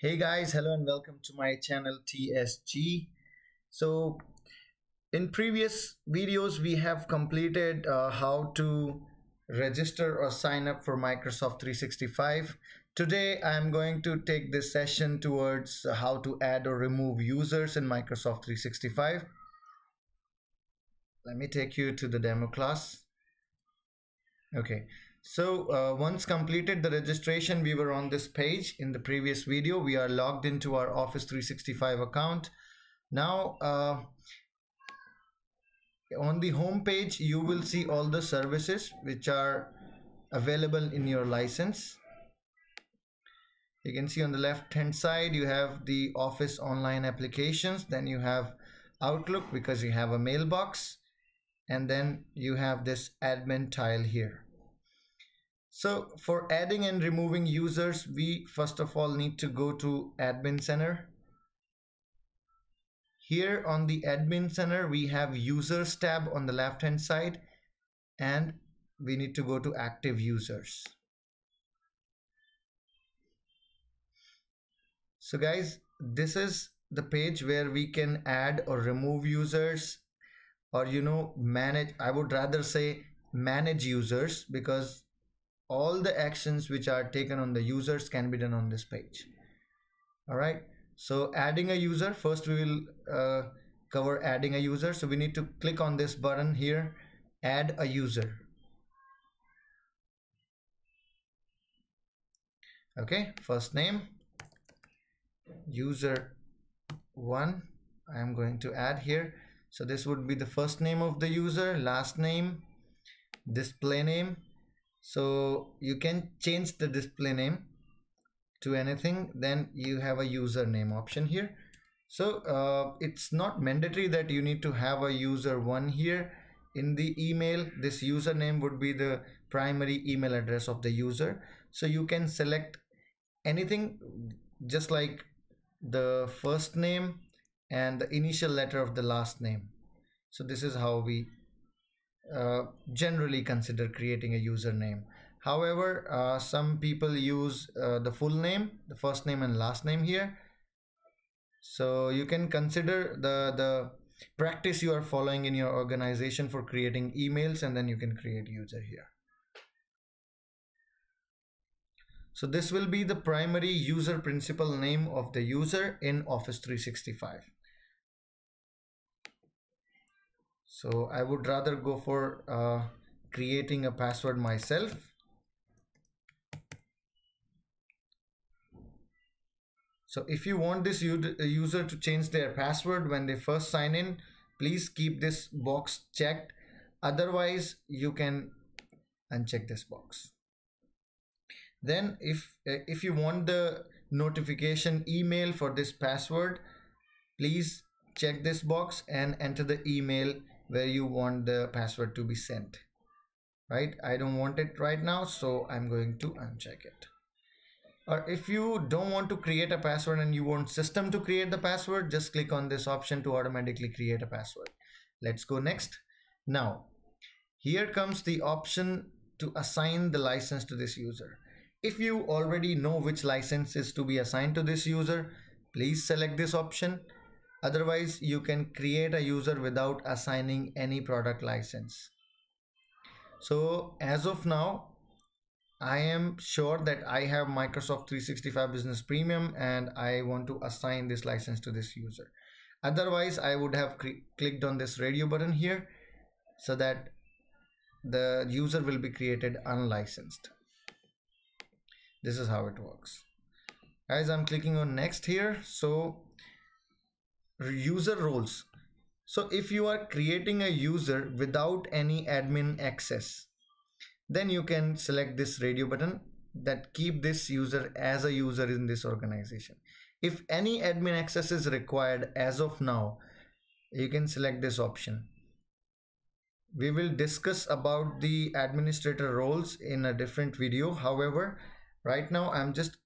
Hey guys, hello and welcome to my channel TSG. So in previous videos we have completed how to register or sign up for Microsoft 365. Today I'm going to take this session towards how to add or remove users in Microsoft 365. Let me take you to the demo class. Okay. So once completed the registration, we were on this page. In the previous video, we are logged into our Office 365 account. Now on the home page, you will see all the services which are available in your license. You can see on the left hand side, you have the Office online applications. Then you have Outlook because you have a mailbox. And then you have this admin tile here. So for adding and removing users, we first of all need to go to Admin Center. Here on the Admin Center, we have Users tab on the left hand side, and we need to go to Active Users. So guys, this is the page where we can add or remove users, or manage. I would rather say manage users, because all the actions which are taken on the users can be done on this page. All right, so adding a user, first we will cover adding a user. So we need to click on this button here, add a user. Okay, first name, user one, I am going to add here. So this would be the first name of the user, last name, display name. So you can change the display name to anything. Then you have a username option here. So it's not mandatory that you need to have a user one here. In the email, this username would be the primary email address of the user. So you can select anything, just like the first name and the initial letter of the last name. So this is how we generally consider creating a username. However, some people use the full name, the first name and last name here. So you can consider the practice you are following in your organization for creating emails, and then you can create user here. So this will be the primary user principal name of the user in Office 365. So I would rather go for creating a password myself. So if you want this user to change their password when they first sign in, please keep this box checked. Otherwise, you can uncheck this box. Then if you want the notification email for this password, please check this box and enter the email where you want the password to be sent. Right, I don't want it right now, so I'm going to uncheck it. Or if you don't want to create a password and you want system to create the password, just click on this option to automatically create a password. Let's go next. Now here comes the option to assign the license to this user. If you already know which license is to be assigned to this user, please select this option. Otherwise, you can create a user without assigning any product license. So as of now, I am sure that I have Microsoft 365 Business Premium and I want to assign this license to this user. Otherwise, I would have clicked on this radio button here so that the user will be created unlicensed. This is how it works. Guys, I'm clicking on next here. So user roles. So if you are creating a user without any admin access, then you can select this radio button that keep this user as a user in this organization. If any admin access is required as of now, you can select this option. We will discuss about the administrator roles in a different video. However, right now I'm just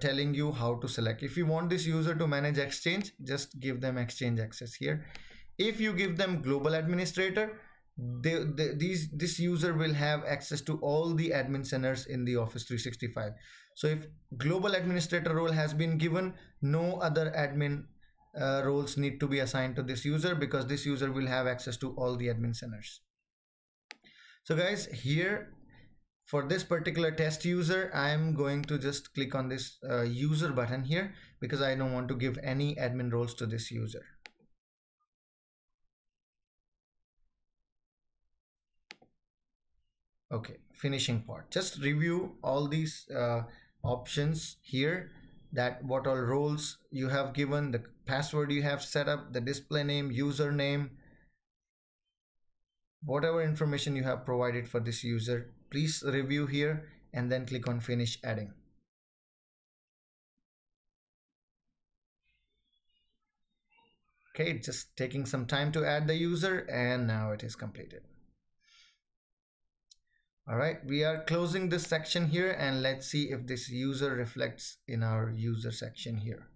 telling you how to select. If you want this user to manage Exchange, just give them Exchange access here. If you give them global administrator, this user will have access to all the admin centers in the Office 365. So if global administrator role has been given, no other admin roles need to be assigned to this user, because this user will have access to all the admin centers. So guys, here for this particular test user, I am going to just click on this user button here, because I don't want to give any admin roles to this user. Okay, finishing part. Just review all these options here, that what all roles you have given, the password you have set up, the display name, username, whatever information you have provided for this user. Please review here and then click on finish adding. Okay, just taking some time to add the user, and now it is completed. All right, we are closing this section here, and let's see if this user reflects in our user section here.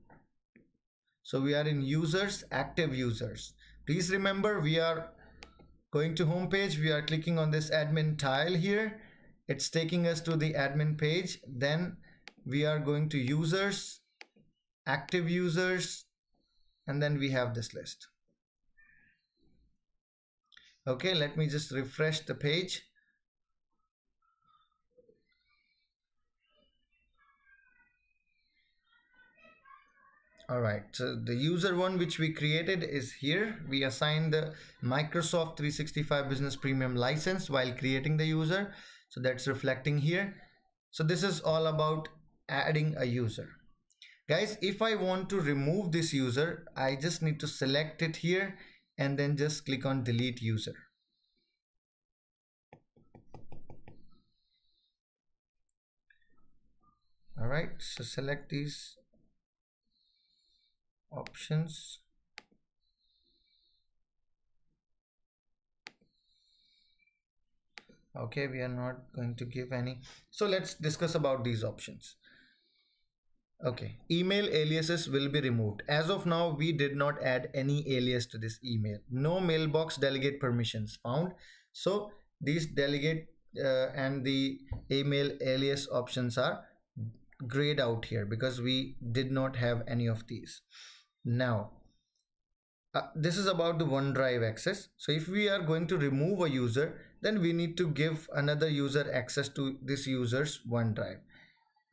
So we are in users, active users. Please remember, we are going to home page. We are clicking on this admin tile here. It's taking us to the admin page. Then we are going to users, active users, and then we have this list. Okay, let me just refresh the page. All right, so the user one which we created is here. We assigned the Microsoft 365 Business Premium license while creating the user. So that's reflecting here. So this is all about adding a user. Guys, if I want to remove this user, I just need to select it here and then just click on delete user. All right, so select these options. Okay, we are not going to give any. So let's discuss about these options. Okay, email aliases will be removed. As of now, we did not add any alias to this email. No mailbox delegate permissions found. So these delegate and the email alias options are grayed out here because we did not have any of these. Now, this is about the OneDrive access. So if we are going to remove a user, then we need to give another user access to this user's OneDrive.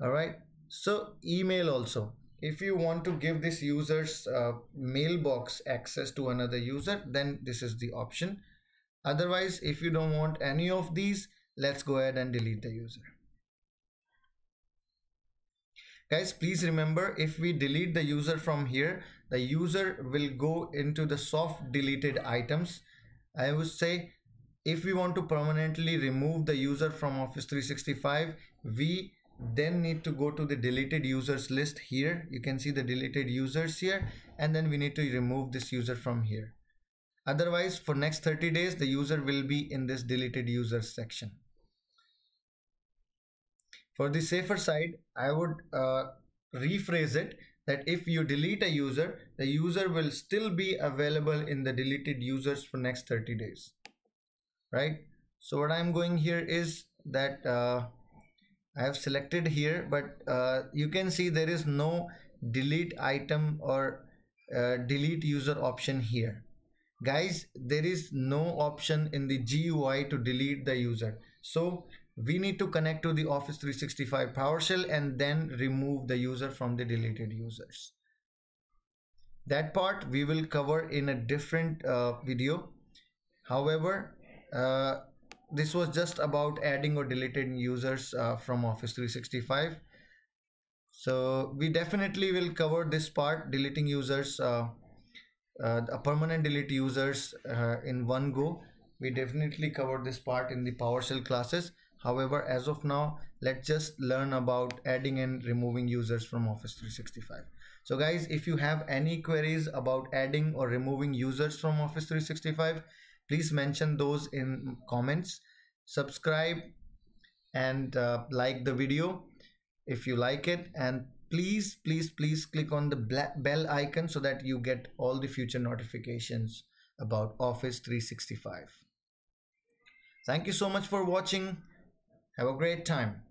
All right. So email also, if you want to give this user's mailbox access to another user, then this is the option. Otherwise, if you don't want any of these, let's go ahead and delete the user. Guys, please remember, if we delete the user from here, the user will go into the soft deleted items. I would say, if we want to permanently remove the user from Office 365, we then need to go to the deleted users list here. You can see the deleted users here, and then we need to remove this user from here. Otherwise, for next 30 days, the user will be in this deleted users section. For the safer side, I would rephrase it that if you delete a user, the user will still be available in the deleted users for next 30 days, right? So what I'm going here is that I have selected here, but you can see there is no delete item or delete user option here. Guys, there is no option in the GUI to delete the user. So we need to connect to the Office 365 PowerShell and then remove the user from the deleted users. That part we will cover in a different video. However, this was just about adding or deleting users from Office 365. So we definitely will cover this part, deleting users, permanent delete users in one go. We definitely covered this part in the PowerShell classes. However, as of now, let's just learn about adding and removing users from Office 365. So guys, if you have any queries about adding or removing users from Office 365, please mention those in comments. Subscribe and like the video if you like it. And please, please, please click on the bell icon so that you get all the future notifications about Office 365. Thank you so much for watching. Have a great time.